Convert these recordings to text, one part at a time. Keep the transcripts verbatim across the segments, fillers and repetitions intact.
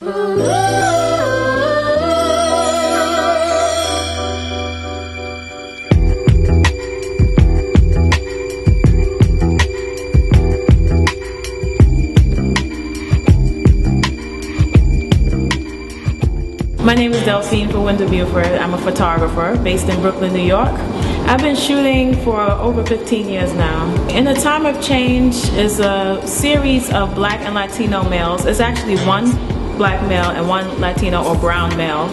My name is Delphine Fawundu-Buford. I'm a photographer based in Brooklyn, New York. I've been shooting for over fifteen years now. In the Time of Change is a series of black and Latino males. It's actually one black male and one Latino or brown male.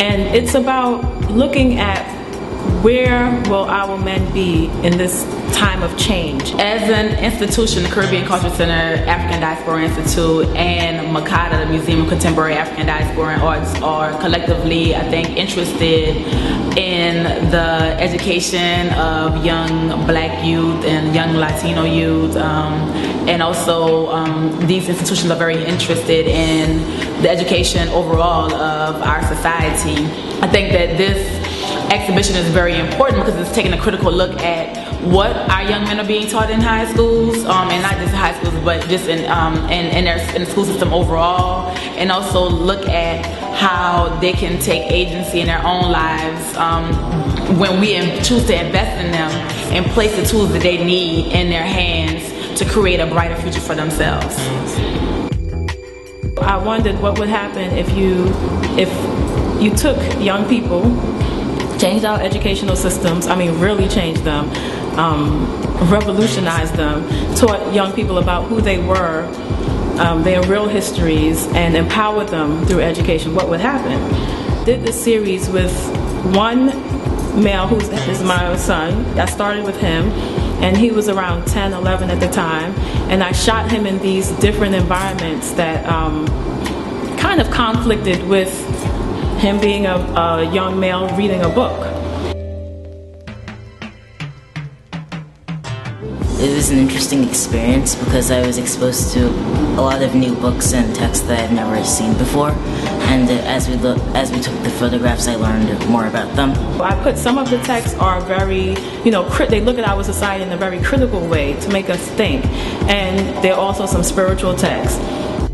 And it's about looking at where will our men be in this time of change. As an institution, the Caribbean Culture Center, African Diaspora Institute, and MACADA, the Museum of Contemporary African Diaspora and Arts, are collectively, I think, interested in the education of young black youth and young Latino youth. Um, and also, um, these institutions are very interested in the education overall of our society. I think that this exhibition is very important because it's taking a critical look at what our young men are being taught in high schools, um, and not just in high schools, but just in um, in, in, their, in the school system overall, and also look at how they can take agency in their own lives um, when we choose to invest in them and place the tools that they need in their hands to create a brighter future for themselves. I wondered what would happen if you, if you took young people, changed our educational systems, I mean really changed them, um, revolutionized them, taught young people about who they were, um, their real histories, and empowered them through education, what would happen? Did this series with one male who is my son. I started with him, and he was around ten, eleven at the time, and I shot him in these different environments that um, kind of conflicted with him being a, a young male reading a book. It was an interesting experience because I was exposed to a lot of new books and texts that I've never seen before, and as we look, as we took the photographs, I learned more about them. I put some of the texts are very, you know, crit they look at our society in a very critical way to make us think, and there are also some spiritual texts.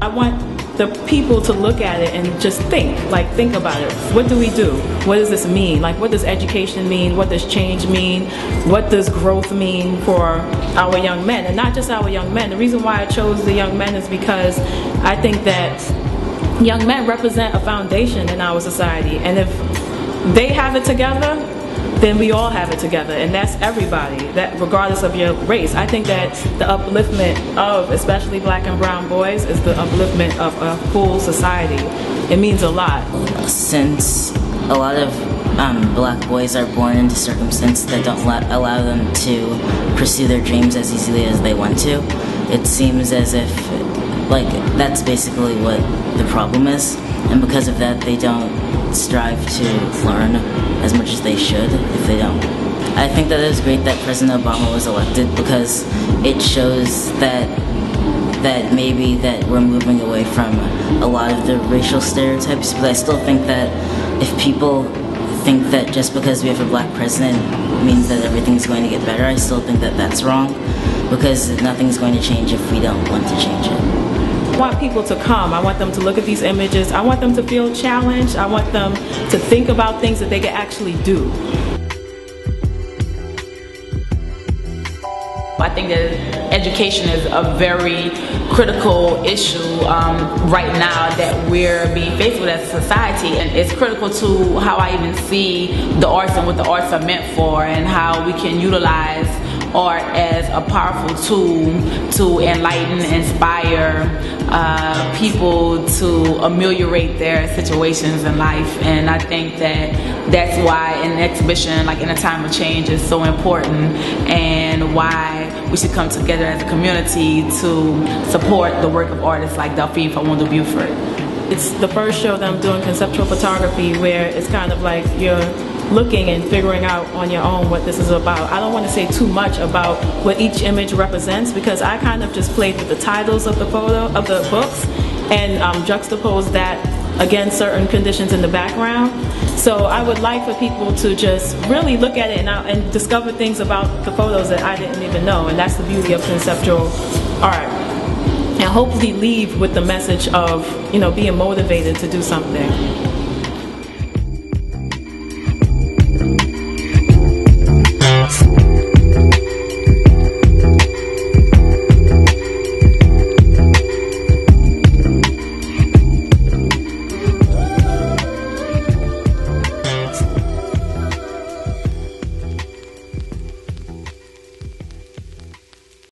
I want the people to look at it and just think, like think about it. What do we do? What does this mean? Like what does education mean? What does change mean? What does growth mean for our young men? And not just our young men. The reason why I chose the young men is because I think that young men represent a foundation in our society. And if they have it together, then we all have it together, and that's everybody, that regardless of your race. I think that the upliftment of especially black and brown boys is the upliftment of a full society. It means a lot. Since a lot of um, black boys are born into circumstances that don't allow them to pursue their dreams as easily as they want to, it seems as if like that's basically what the problem is, and because of that they don't strive to learn as much as they should if they don't. I think that it was great that President Obama was elected because it shows that that maybe that we're moving away from a lot of the racial stereotypes, but I still think that if people think that just because we have a black president means that everything's going to get better, I still think that that's wrong because nothing's going to change if we don't want to change it. I want people to come. I want them to look at these images. I want them to feel challenged. I want them to think about things that they can actually do. I think that education is a very critical issue um, right now that we're being faced with as a society, and it's critical to how I even see the arts and what the arts are meant for and how we can utilize art as a powerful tool to enlighten, inspire uh, people to ameliorate their situations in life. And I think that that's why an exhibition like In a Time of Change is so important, and why we should come together as a community to support the work of artists like Delphine Fawundu-Buford. It's the first show that I'm doing conceptual photography, where it's kind of like you're looking and figuring out on your own what this is about. I don't want to say too much about what each image represents because I kind of just played with the titles of the photo of the books and um, juxtaposed that against certain conditions in the background. So I would like for people to just really look at it and, uh, and discover things about the photos that I didn't even know, and that's the beauty of conceptual art. hopefully leave with the message of, you know, being motivated to do something.